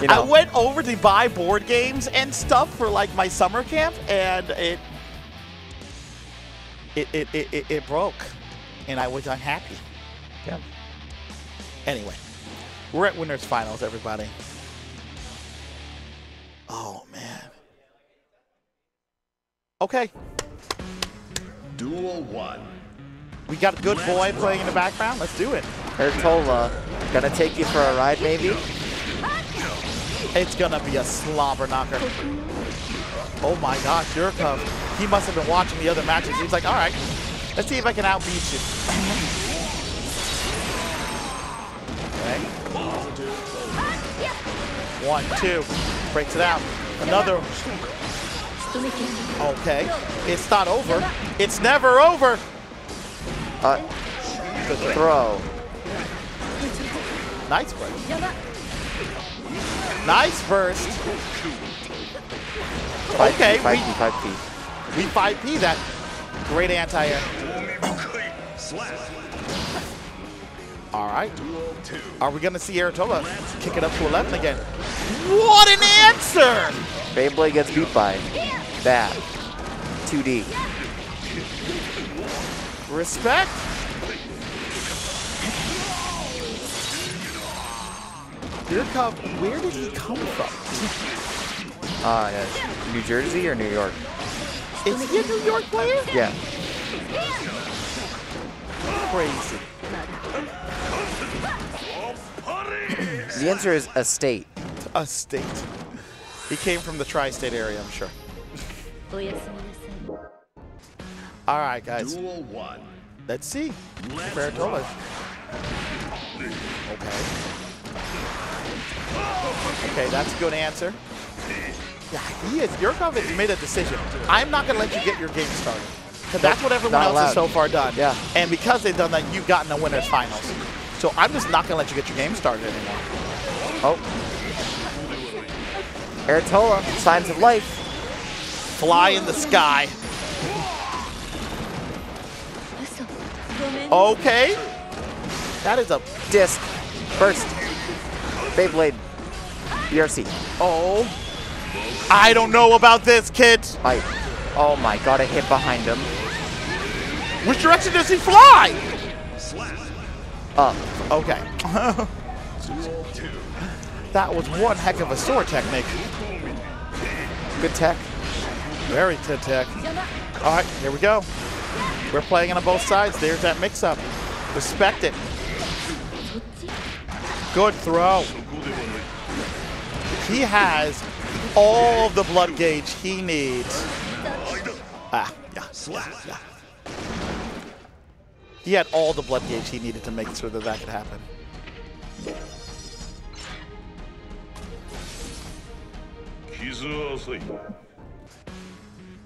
You know. I went over to buy board games and stuff for like my summer camp, and it broke, and I was unhappy. Yeah. Anyway, we're at Winners Finals, everybody. Oh man. Okay. Duel one. We got a good boy playing in the background. Let's do it. Airtola, gonna take you for a ride, maybe? It's gonna be a slobber knocker. Oh my gosh, Yurikov. He must have been watching the other matches. He was like, all right, let's see if I can outbeat you. Okay. One, two. Breaks it out. Another. Okay. It's not over. It's never over. The throw. Nice burst. Nice burst. Okay. 5P. We 5P that. Great anti-air. All right. Are we going to see Airtola kick it up to 11 again? What an answer! Beyblade gets beat by that. 2D. Respect. Yurikov, where did he come from? Yeah. New Jersey or New York? Is he a New York player? Yeah. Crazy. The answer is a state. A state. He came from the tri-state area, I'm sure. All right, guys. Duel one. Let's see. Airtola. Okay. Okay, that's a good answer. Yeah, he is. Yurikov has made a decision. I'm not going to let you get your game started. Because that's what everyone else has so far done. Yeah. And because they've done that, you've gotten a Winners Finals. So I'm just not going to let you get your game started anymore. Oh. Airtola, signs of life. Fly in the sky. Okay. That is a disc. Burst. Beyblade. BRC. Oh. I don't know about this, kid. Bite. Oh my god, a hit behind him. Which direction does he fly? Up. Okay. That was one heck of a sword technique. Good tech. Very good tech. All right, here we go. We're playing on both sides. There's that mix-up. Respect it. Good throw. He has all the blood gauge he needs. Ah, yeah. He had all the blood gauge he needed to make sure that that could happen.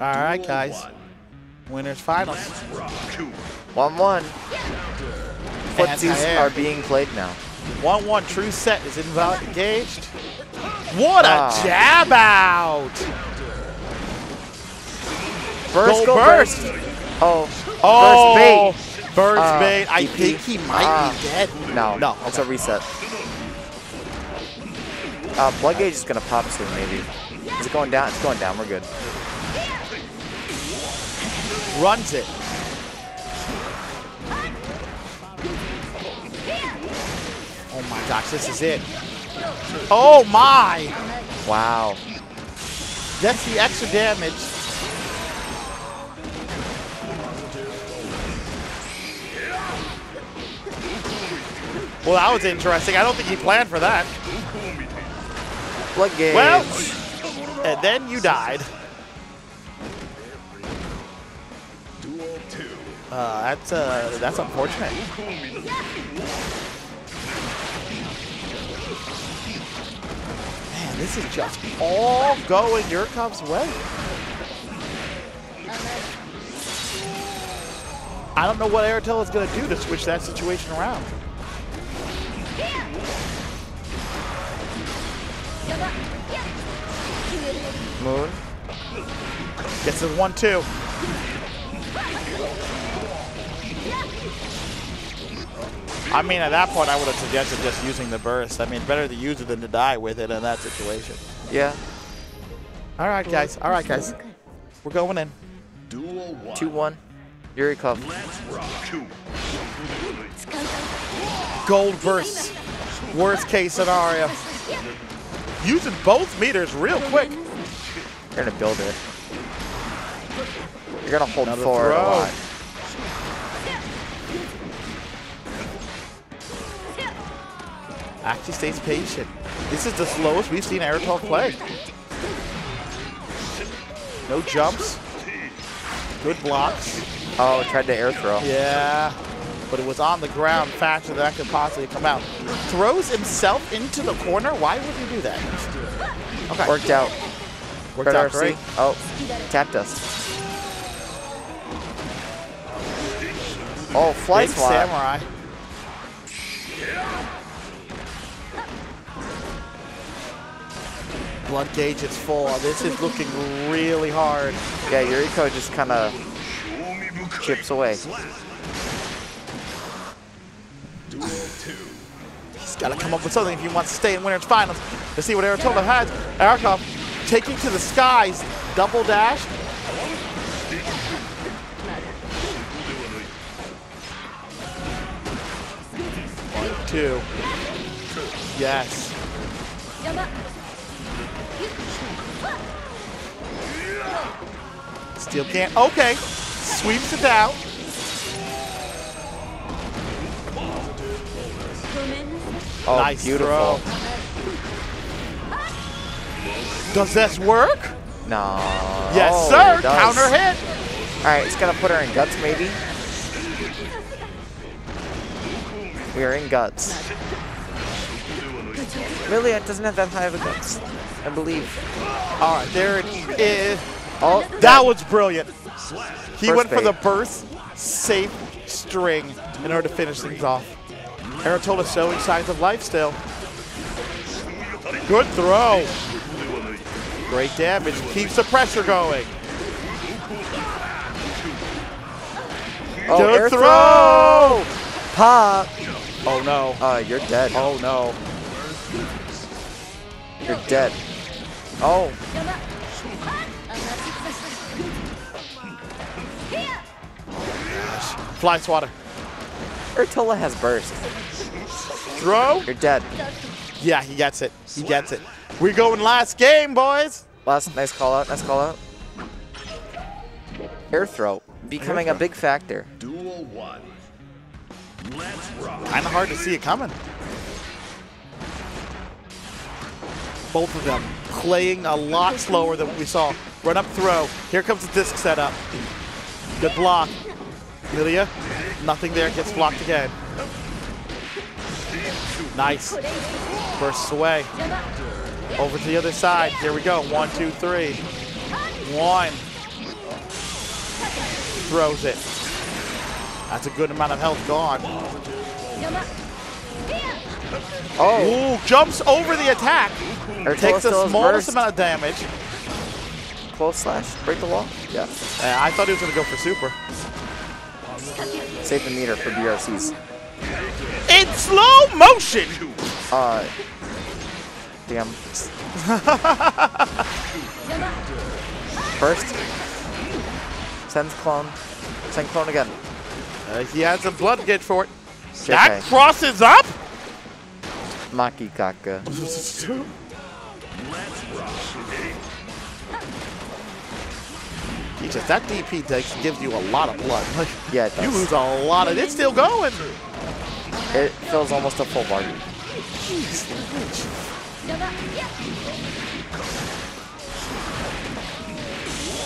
All right, guys. Winners Finals. 1-1. Footsies are being played now. 1-1 true set is invalid engaged. What a jab out! Burst, burst! Oh, oh! Burst bait. Burst bait. I think he might be dead. No, no, it's a reset. Blood gauge is gonna pop soon, maybe. Is it going down? It's going down. We're good. Runs it. Oh my gosh, this is it. Oh my! Wow. That's the extra damage. Well, that was interesting. I don't think he planned for that. Blood gauge. Well, and then you died. That's unfortunate. Man, this is just all going Yurikov's way. I don't know what Airtola's going to do to switch that situation around. Moon gets a 1-2. I mean, at that point, I would have suggested just using the burst. I mean, better to use it than to die with it in that situation. Yeah. All right, guys. All right, guys. We're going in. 2-1. Yurikov. Gold burst. Worst case scenario. Using both meters real quick. You're going to build it. You're going to hold forward a lot. Actually stays patient. This is the slowest we've seen Airtola play. No jumps. Good blocks. Oh, tried to air throw. Yeah. But it was on the ground faster than I could possibly come out. Throws himself into the corner? Why would he do that? Okay. Worked out. Worked out great. Oh, tapped us. Oh, flight swap. Big samurai. Blood gauge is full. This is looking really hard. Yeah, Yuriko just kind of chips away. He's got to come up with something if he wants to stay in Winners Finals. Let's see what Airtola has. Airtola taking to the skies. Double dash. One, two. Yes. Still can't. Okay. Sweeps it out. Oh, nice, beautiful. Throw. Does this work? No. Yes, sir. Counter hit. All right, it's going to put her in guts, maybe. We are in guts. Really, it doesn't have that high of a guts, I believe. All right, there it is. Oh, that was brilliant. He went for the burst, safe string in order to finish things off. Airtola showing signs of life still. Good throw. Great damage. Keeps the pressure going. Oh, good throw. Pop. Oh, no. You're dead. Oh, no. You're dead. Oh. Fly swatter. Airtola has burst. Throw. You're dead. Yeah, he gets it. He gets it. We going last game, boys. Nice call out. Nice call out. Air throw becoming a big factor. Duel one. Let's rock. Kind of hard to see it coming. Both of them playing a lot slower than what we saw. Run up throw. Here comes the disc setup. Good block. Lilia, nothing there, gets blocked again. Nice. Bursts away. Over to the other side. Here we go. One, two, three. One. Throws it. That's a good amount of health gone. Oh. Ooh, jumps over the attack. Takes the smallest amount of damage. Close slash. Break the wall. Yeah. I thought he was going to go for super. Save the meter for BRCs. In slow motion! Damn. First. Sends clone. Send clone again. He has a blood gauge for it. JK. That crosses up? Maki Kaka. Jesus, that DP gives you a lot of blood. Like, yeah, it does. You lose a lot of it. It's still going. It fills almost a full bar.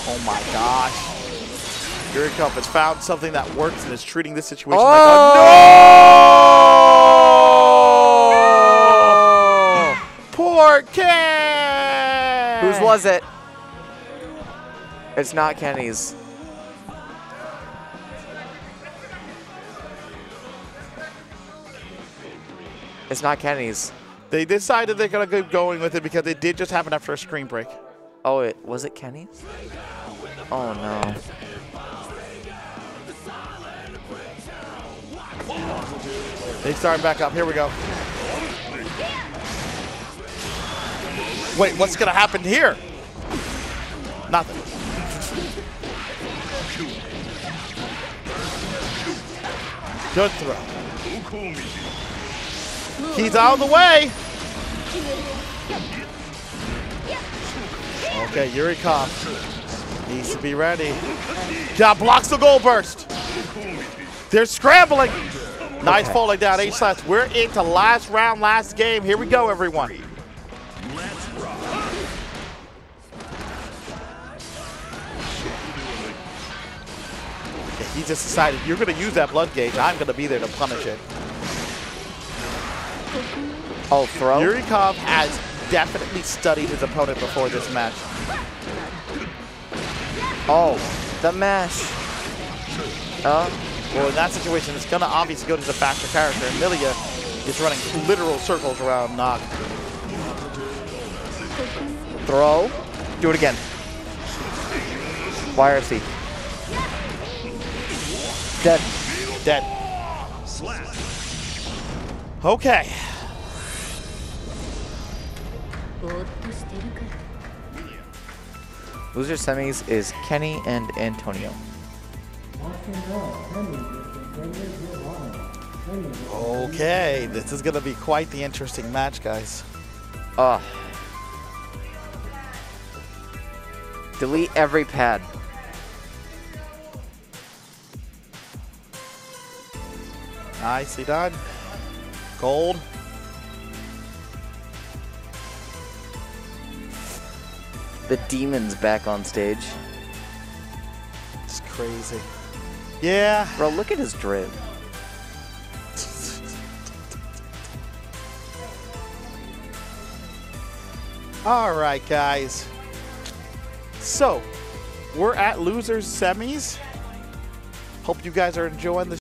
Oh my gosh. Yurikov has found something that works and is treating this situation like a no! Poor Ken! Whose was it? It's not Kenny's. It's not Kenny's. They decided they're going to keep going with it because it did just happen after a screen break. Oh, it was it Kenny's? Oh, no. He's starting back up. Here we go. Wait, what's going to happen here? Nothing. Good throw. He's out of the way. Okay, Yurikov needs to be ready. Got blocks the goal burst. They're scrambling. Nice falling down, H-slash. We're into last round, last game. Here we go, everyone. Let's rock. Yeah, he just decided, you're going to use that blood gauge. I'm going to be there to punish it. Oh, throw. Yurikov has definitely studied his opponent before this match. Oh, the mash. Well, in that situation, it's going to obviously go to the faster character. Emilia is running literal circles around Nog. Throw. Do it again. YRC. Dead. Dead. Okay. Loser semis is Kenny and Antonio. Okay, this is going to be quite the interesting match, guys. Delete every pad. Nicely done. Gold. The demon's back on stage. It's crazy. Yeah. Bro, look at his drip. All right, guys. So, we're at losers semis. Hope you guys are enjoying the